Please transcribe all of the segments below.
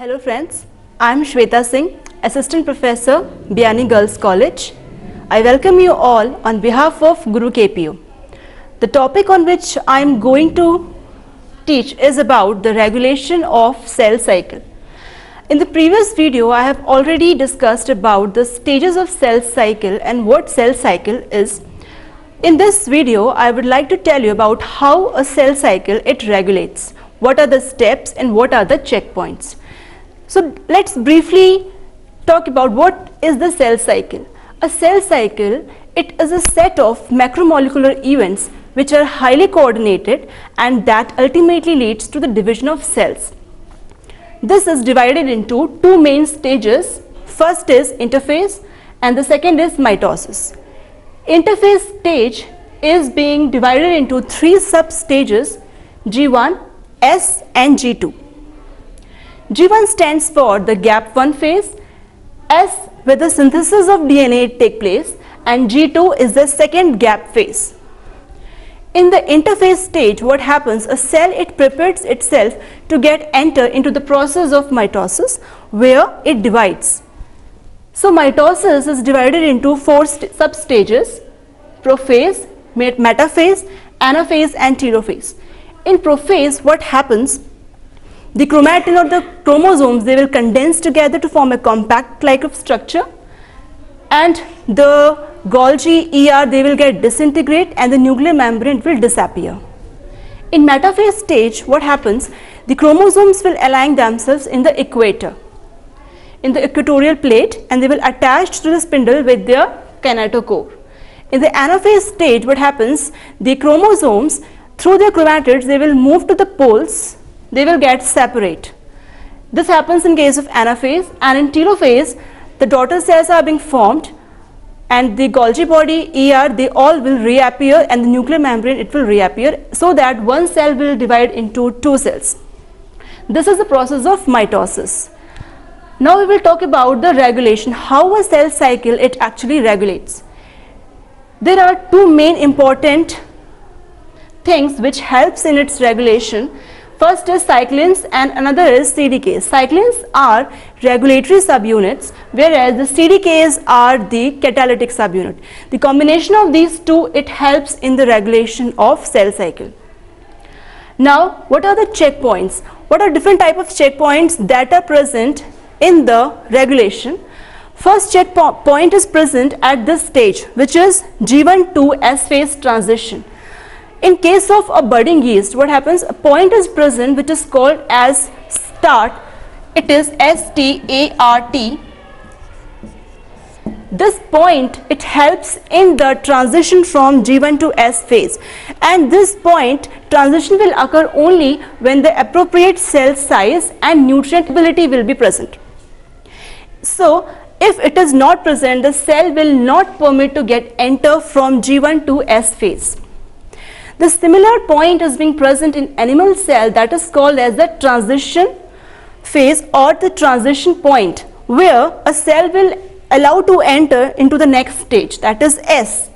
Hello friends, I am Shweta Singh, Assistant Professor, Biyani Girls College. I welcome you all on behalf of Guru KPO. The topic on which I am going to teach is about the regulation of cell cycle. In the previous video, I have already discussed about the stages of cell cycle and what cell cycle is. In this video, I would like to tell you about how a cell cycle it regulates, what are the steps and what are the checkpoints. So let's briefly talk about what is the cell cycle. A cell cycle, it is a set of macromolecular events which are highly coordinated and that ultimately leads to the division of cells. This is divided into two main stages. First is interphase and the second is mitosis. Interphase stage is being divided into three sub-stages, G1, S and G2. G1 stands for the gap 1 phase, S where the synthesis of DNA takes place and G2 is the second gap phase. In the interphase stage, what happens, a cell it prepares itself to enter into the process of mitosis where it divides. So mitosis is divided into four sub-stages, prophase, metaphase, anaphase and telophase. In prophase, what happens, the chromatin or the chromosomes, they will condense together to form a compact like of structure, and the Golgi, ER, they will get disintegrate and the nuclear membrane will disappear. In metaphase stage, what happens? The chromosomes will align themselves in the equator, in the equatorial plate, and they will attach to the spindle with their kinetochore. In the anaphase stage, what happens? The chromosomes, through their chromatids, they will move to the poles, they will get separate. This happens in case of anaphase, and in telophase, the daughter cells are being formed, and the Golgi body, ER, they all will reappear and the nuclear membrane it will reappear, so that one cell will divide into two cells. This is the process of mitosis. Now we will talk about the regulation, how a cell cycle it actually regulates. There are two main important things which helps in its regulation. First is cyclins and another is CDKs. Cyclins are regulatory subunits, whereas the CDKs are the catalytic subunit. The combination of these two, it helps in the regulation of cell cycle. Now, what are the checkpoints? What are different type of checkpoints that are present in the regulation? First checkpoint is present at this stage, which is G1 to S phase transition. In case of a budding yeast, what happens, a point is present which is called as start, it is START. This point, it helps in the transition from G1 to S phase, and this point transition will occur only when the appropriate cell size and nutrient ability will be present. So, if it is not present, the cell will not permit to enter from G1 to S phase. The similar point is being present in animal cell, that is called as the transition phase or the transition point, where a cell will allow to enter into the next stage, that is S.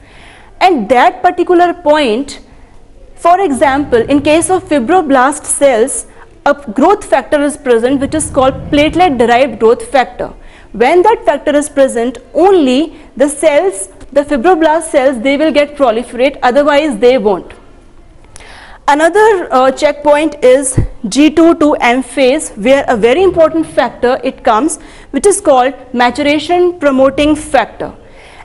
And that particular point, for example, in case of fibroblast cells, a growth factor is present which is called platelet derived growth factor. When that factor is present, only the cells, the fibroblast cells, they will get proliferate, otherwise they won't. Another checkpoint is G2 to M phase, where a very important factor it comes, which is called maturation promoting factor,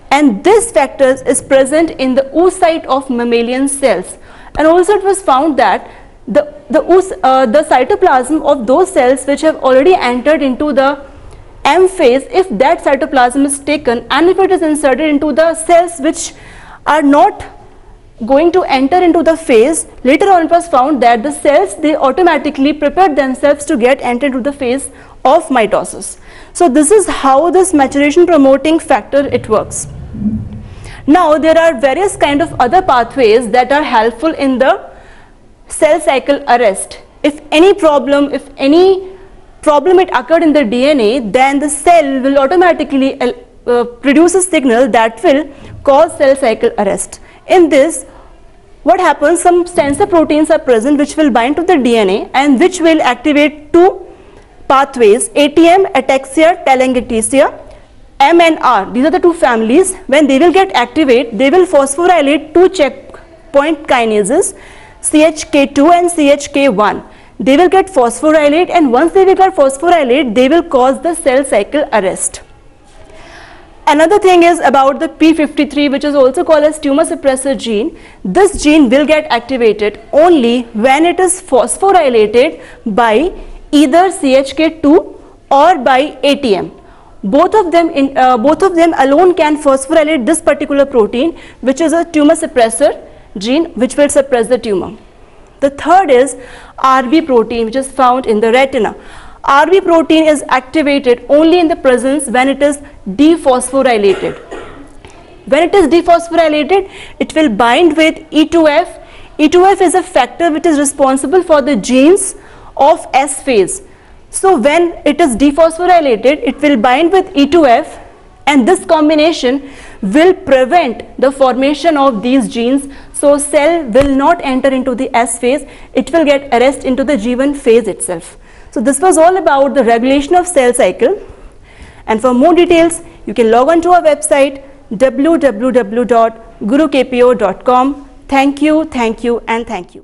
and this factor is present in the oocyte of mammalian cells, and also it was found that the cytoplasm of those cells which have already entered into the M phase, if that cytoplasm is taken and if it is inserted into the cells which are not going to enter into the phase, later on it was found that the cells, they automatically prepared themselves to enter into the phase of mitosis. So this is how this maturation promoting factor it works. Now there are various kind of other pathways that are helpful in the cell cycle arrest. If any problem, if any problem it occurred in the DNA, then the cell will automatically produce a signal that will cause cell cycle arrest. In this, what happens, some sensor proteins are present which will bind to the DNA and which will activate two pathways, ATM, ataxia, telangiectasia, M and R, these are the two families. When they will get activate, they will phosphorylate two checkpoint kinases, CHK2 and CHK1. They will get phosphorylate, and once they will get phosphorylate, they will cause the cell cycle arrest. Another thing is about the P53, which is also called as tumor suppressor gene. This gene will get activated only when it is phosphorylated by either CHK2 or by ATM. Both of them alone can phosphorylate this particular protein, which is a tumor suppressor gene, which will suppress the tumor. The third is RB protein, which is found in the retina. RB protein is activated only in the presence when it is dephosphorylated. When it is dephosphorylated, it will bind with E2F. E2F is a factor which is responsible for the genes of S phase. So when it is dephosphorylated, it will bind with E2F, and this combination will prevent the formation of these genes. So cell will not enter into the S phase, it will get arrested into the G1 phase itself. So this was all about the regulation of cell cycle, and for more details you can log on to our website www.gurukpo.com. Thank you and thank you.